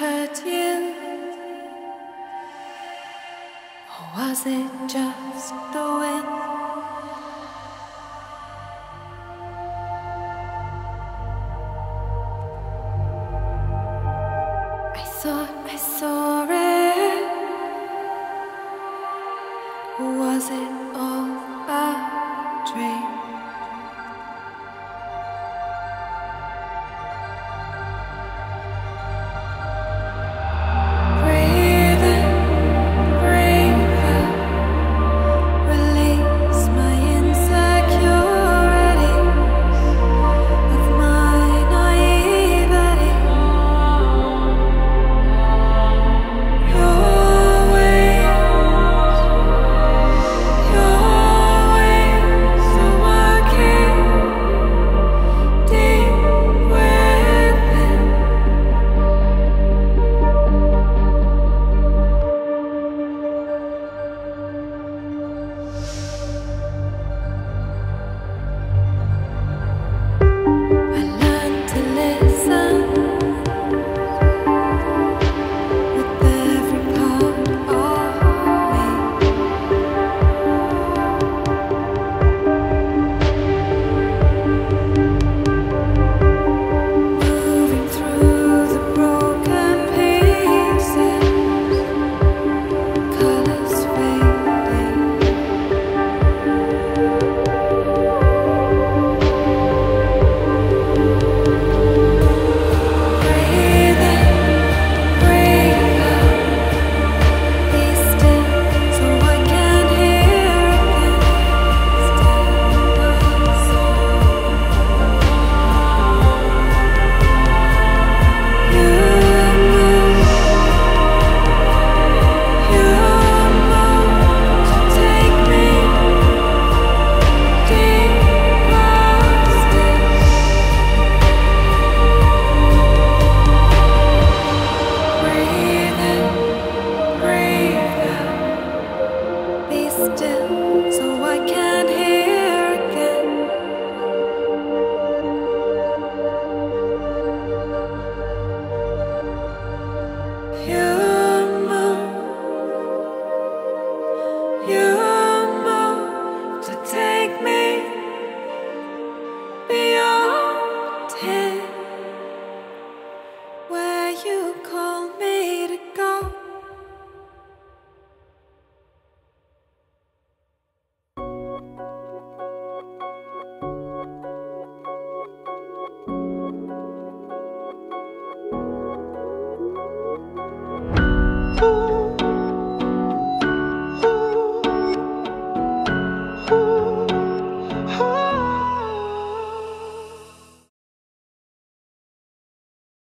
hurt you? Or was it just the wind? I thought I saw it. Was it all a dream? So I can hear again. You move to take me beyond here, where you call me to go.